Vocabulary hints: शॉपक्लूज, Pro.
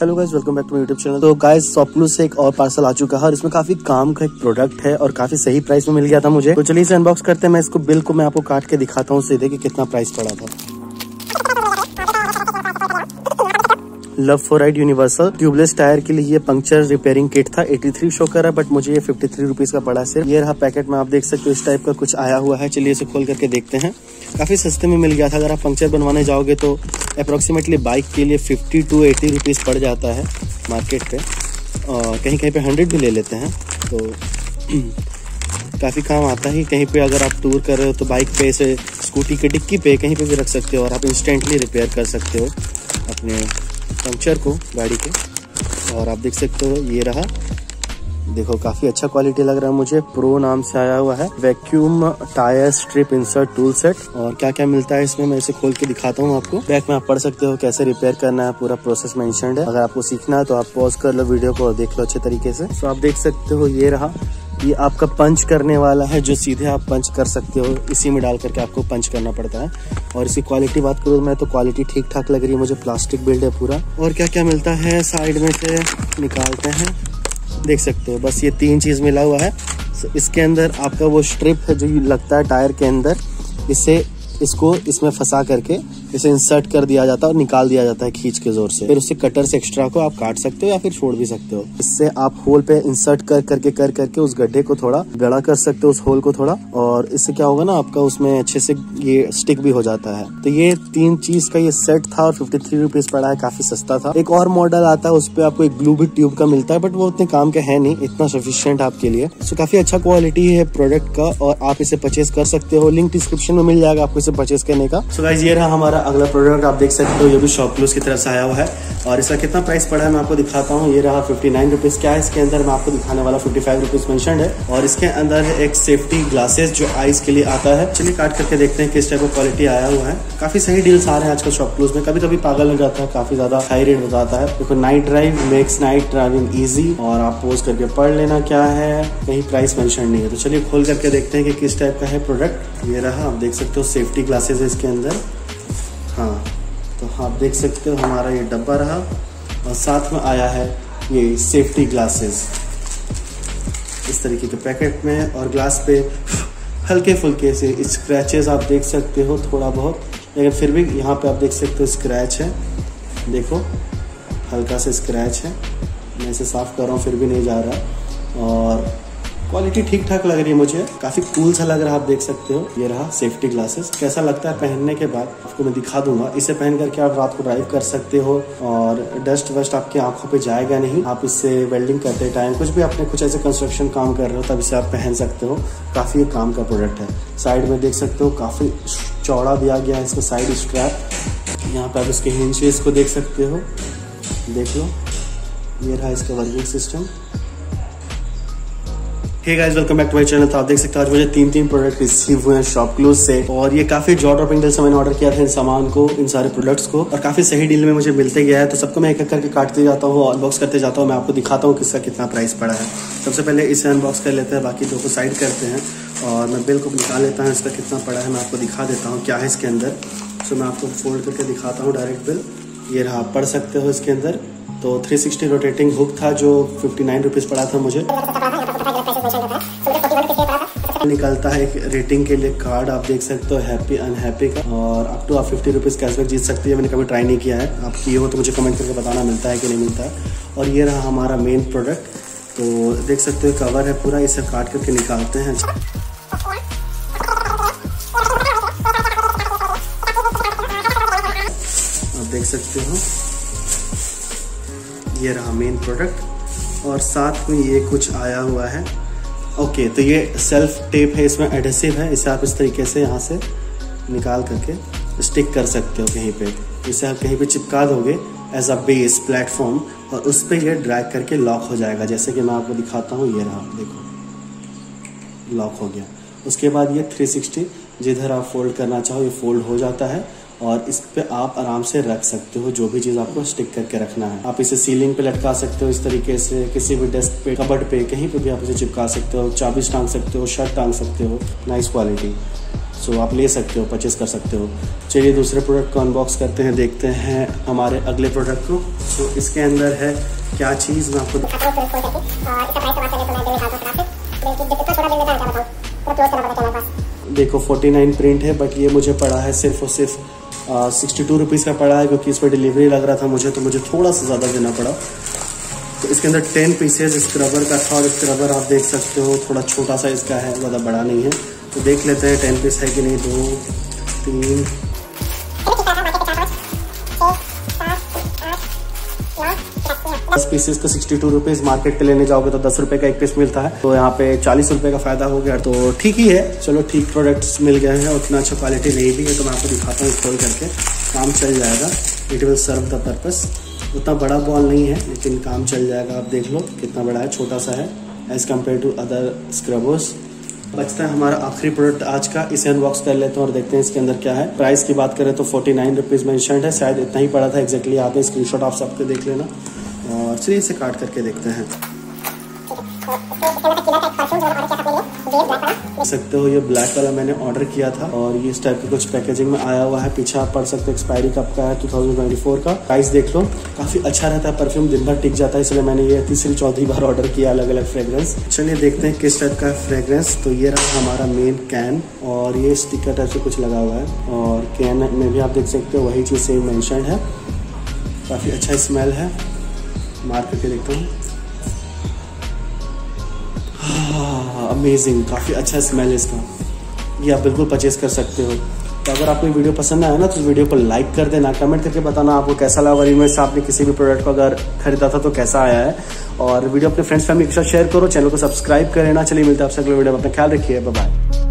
Hello guys, welcome back to my YouTube channel. तो guys, शॉपक्लूज से एक और पार्सल आ चुका है और इसमें काफी काम का एक प्रोडक्ट है और काफी सही प्राइस में मिल गया था मुझे। तो चलिए इसे अनबॉक्स करते हैं। मैं इसको बिल को मैं आपको काट के दिखाता हूँ सीधे कि कितना प्राइस पड़ा था। Love for ride universal tubeless tyre के लिए ये पंक्चर रिपेयरिंग किट था। 83 शो कर रहा है बट मुझे ये 53 रुपीज का पड़ा। सिर्फ ये रहा पैकेट में, आप देख सकते हो इस टाइप का कुछ आया हुआ है। चलिए इसे खोल करके देखते हैं। काफी सस्ते में मिल गया था। अगर आप पंक्चर बनवाने जाओगे तो अप्रोक्सीमेटली बाइक के लिए 50 to 80 रुपीज़ पड़ जाता है मार्केट पे, और कहीं कहीं पे 100 भी ले लेते हैं। तो काफ़ी काम आता है। कहीं पे अगर आप टूर कर रहे हो तो बाइक पे से स्कूटी के डिक्की पे कहीं पे भी रख सकते हो और आप इंस्टेंटली रिपेयर कर सकते हो अपने पंक्चर को गाड़ी के। और आप देख सकते हो ये रहा, देखो काफी अच्छा क्वालिटी लग रहा है मुझे। प्रो नाम से आया हुआ है। Vacuum tyre strip insert tool set. और क्या क्या मिलता है इसमें मैं इसे खोल के दिखाता हूँ आपको। बैक में आप पढ़ सकते हो कैसे रिपेयर करना है, पूरा प्रोसेस मेंशन्ड है। अगर आपको सीखना है तो आप पॉज कर लो वीडियो को और देख लो अच्छे तरीके से। तो आप देख सकते हो ये रहा, ये आपका पंच करने वाला है जो सीधे आप पंच कर सकते हो। इसी में डाल करके आपको पंच करना पड़ता है। और इसकी क्वालिटी बात करूँ मैं तो क्वालिटी ठीक ठाक लग रही है मुझे। प्लास्टिक बिल्ड है पूरा। और क्या क्या मिलता है साइड में से निकालते हैं, देख सकते हो। बस ये 3 चीज़ मिला हुआ है। इसके अंदर आपका वो स्ट्रिप है जो लगता है टायर के अंदर, इसको इसमें फंसा करके इसे इंसर्ट कर दिया जाता है और निकाल दिया जाता है खींच के जोर से। फिर उससे कटर से एक्स्ट्रा को आप काट सकते हो या फिर छोड़ भी सकते हो। इससे आप होल पे इंसर्ट कर करके उस गड्ढे को थोड़ा गड़ा कर सकते हो, उस होल को थोड़ा। और इससे क्या होगा ना, आपका उसमें अच्छे से ये स्टिक भी हो जाता है। तो ये 3 चीज का ये सेट था और 53 रुपीज पड़ा है। काफी सस्ता था। एक और मॉडल आता है उसपे आपको एक ग्लू भी ट्यूब का मिलता है बट वो उतने काम का है नहीं, इतना सफिशियंट आपके लिए। तो काफी अच्छा क्वालिटी है प्रोडक्ट का और आप इसे परचेज कर सकते हो। लिंक डिस्क्रिप्शन में मिल जाएगा आपको परचेज करने का। सो गाइस, ये रहा हमारा अगला प्रोडक्ट। आप देख सकते हो ये भी शॉपक्लूज की तरफ से आया हुआ है और इसका कितना प्राइस पड़ा है मैं आपको दिखाता हूँ। ये रहा 59 रुपीज क्या है। इसके अंदर मैं आपको दिखाने वाला 55 रुपीज मेंशन्ड है। और इसके अंदर एक सेफ्टी ग्लासेस जो आईज के लिए आता है। चलिए काट करके देखते हैं किस टाइप का क्वालिटी आया हुआ है। काफी सही डील्स आ रहे हैं आजकल शॉपक्लूज में। कभी कभी पागल हो जाता है, काफी ज्यादा हाई रेट बताता है। देखो, night drive makes night driving easy. और आप पोस्ट करके पढ़ लेना क्या है, कहीं प्राइस मेंशन्ड नहीं है। तो चलिए खोल करके देखते हैं कि किस टाइप का है प्रोडक्ट। ये रहा, आप देख सकते हो सेफ्टी ग्लासेस है इसके अंदर। हाँ, तो आप देख सकते हो हमारा ये डब्बा रहा और साथ में आया है ये सेफ्टी ग्लासेस इस तरीके के पैकेट में। और ग्लास पे हल्के फुल्के से स्क्रैचेस आप देख सकते हो थोड़ा बहुत, लेकिन फिर भी यहाँ पे आप देख सकते हो स्क्रैच है। देखो हल्का सा स्क्रैच है। मैं इसे साफ़ कर रहा हूँ फिर भी नहीं जा रहा। और क्वालिटी ठीक ठाक लग रही है मुझे। काफ़ी कूल सा लग रहा है, आप देख सकते हो। ये रहा सेफ्टी ग्लासेस। कैसा लगता है पहनने के बाद आपको मैं दिखा दूंगा। इसे पहन करके आप रात को ड्राइव कर सकते हो और डस्ट वस्ट आपकी आंखों पे जाएगा नहीं। आप इससे वेल्डिंग करते टाइम कुछ भी अपने कुछ ऐसे कंस्ट्रक्शन काम कर रहे हो तब इसे आप पहन सकते हो। काफ़ी काम का प्रोडक्ट है। साइड में देख सकते हो काफ़ी चौड़ा दिया गया है इसका साइड स्ट्रैप। यहाँ पर आप इसके हिंजेस को देख सकते हो। देख लो, ये रहा इसका working system. Hey guys, welcome back to my channel. तो आप देख सकते हो आज मुझे 3 प्रोडक्ट रिसीव हुए हैं शॉपक्लूज से। और ये काफी जॉब ड्रॉपिंग डील से मैंने ऑर्डर किया था इन सामान को, इन सारे प्रोडक्ट्स को, और काफी सही डील में मुझे मिलते गया है। तो सबको मैं एक करके काटते जाता हूँ और अनबॉक्स करते जाता हूँ। मैं आपको दिखाता हूँ किसका कितना प्राइस पड़ा है। सबसे पहले इसे अनबॉक्स कर लेते हैं, बाकी 2 को साइड करते हैं। और मैं बिल को निकाल लेता हूँ, इसका कितना पड़ा है मैं आपको दिखा देता हूँ क्या है इसके अंदर। सो मैं आपको फोल्ड करके दिखाता हूँ डायरेक्ट बिल। ये रहा, आप पढ़ सकते हो इसके अंदर। तो 360 रोटेटिंग हुक था जो 59 रुपीज़ पड़ा था मुझे। निकलता है एक रेटिंग के लिए कार्ड, आप देख सकते हो हैप्पी अनहैप्पी का। और अप टू आप 50 रुपीज़ कैशबैक जीत सकती है। मैंने कभी ट्राई नहीं किया है, आप किए हो तो मुझे कमेंट करके बताना मिलता है कि नहीं मिलता है। और ये रहा हमारा मेन प्रोडक्ट। तो देख सकते हो कवर है पूरा, इसे काट करके निकालते हैं। आप देख सकते हो ये रहा मेन प्रोडक्ट। और साथ में ये कुछ आया हुआ है। ओके, तो ये सेल्फ टेप है, इसमें एडहेसिव है। इसे आप इस तरीके से यहाँ से निकाल करके स्टिक कर सकते हो कहीं पे। इसे आप कहीं पे चिपका दोगे एज अ बेस प्लेटफॉर्म और उस पर यह ड्रैग करके लॉक हो जाएगा। जैसे कि मैं आपको दिखाता हूँ, ये रहा, देखो लॉक हो गया। उसके बाद ये 360 जिधर आप फोल्ड करना चाहो ये फोल्ड हो जाता है। और इस पर आप आराम से रख सकते हो जो भी चीज़ आपको स्टिक करके रखना है। आप इसे सीलिंग पे लटका सकते हो इस तरीके से, किसी भी डेस्क पे, कबर्ड पे, कहीं पे भी आप इसे चिपका सकते हो। चाबी टांग सकते हो, शर्ट टांग सकते हो। Nice quality. सो आप ले सकते हो, परचेस कर सकते हो। चलिए दूसरे प्रोडक्ट को अनबॉक्स करते हैं, देखते हैं हमारे अगले प्रोडक्ट को। सो इसके अंदर है क्या चीज़ मैं आपको देखो 49 प्रिंट है, बट ये मुझे पड़ा है सिर्फ और सिर्फ 62 रुपीज़ का पड़ा है, क्योंकि इस पर डिलीवरी लग रहा था मुझे, तो मुझे थोड़ा सा ज़्यादा देना पड़ा। तो इसके अंदर 10 पीसेज स्क्रबर का था, और स्क्रबर आप देख सकते हो थोड़ा छोटा सा इसका है, ज़्यादा बड़ा नहीं है। तो देख लेते हैं 10 पीस है कि नहीं। 2, 3, 10 पीसेज का 62 रुपीज़, मार्केट पे लेने जाओगे तो 10 रुपये का एक पीस मिलता है, तो यहाँ पे 40 रुपये का फ़ायदा हो गया। तो ठीक ही है, चलो ठीक प्रोडक्ट्स मिल गए हैं, उतना अच्छा क्वालिटी नहीं भी है। तो मैं आपको दिखाता हूँ, खोल करके काम चल जाएगा, it will serve the purpose. उतना बड़ा बॉल नहीं है लेकिन काम चल जाएगा। आप देख लो कितना बड़ा है, छोटा सा है as compare to other scrubbers. बचता है हमारा आखिरी प्रोडक्ट आज का, इसे अनबॉक्स कर लेते हैं और देखते हैं इसके अंदर क्या है। प्राइस की बात करें तो 49 रुपीज़ मेंशन्ड है, शायद इतना ही पड़ा था एग्जैक्टली। यहाँ पे स्क्रीनशॉट आप सबके देख लेना, और चलिए इसे काट करके देखते हैं। देख सकते हो ये ब्लैक वाला मैंने ऑर्डर किया था, और ये इस टाइप की कुछ पैकेजिंग में आया हुआ है। पीछे आप पढ़ सकते हो एक्सपायरी कब का है, 2024 का। प्राइस देख लो, काफ़ी अच्छा रहता है परफ्यूम, दिन भर टिक जाता है, इसलिए मैंने ये तीसरी चौथी बार ऑर्डर किया अलग अलग फ्रेगरेंस। चलिए देखते हैं किस टाइप का फ्रेगरेंस। तो ये रहा हमारा मेन कैन, और ये स्टिकर टाइप से कुछ लगा हुआ है, और कैन में भी आप देख सकते हो वही चीज़ सेम मेंशन है। काफ़ी अच्छा स्मेल है, मार करके देखता हूँ। अमेजिंग, काफ़ी अच्छा स्मेल है इसका। ये आप बिल्कुल परचेस कर सकते हो। तो अगर आपको वीडियो पसंद आया ना, तो वीडियो को लाइक कर देना, कमेंट करके बताना आपको कैसा लगा, और इनमें से आपने किसी भी प्रोडक्ट को अगर खरीदा था तो कैसा आया है। और वीडियो अपने फ्रेंड्स फैमिली के साथ शेयर करो, चैनल को सब्सक्राइब कर लेना। चलिए मिलते हैं आपसे अगले वीडियो में, अपना ख्याल रखिए, बाय बाय।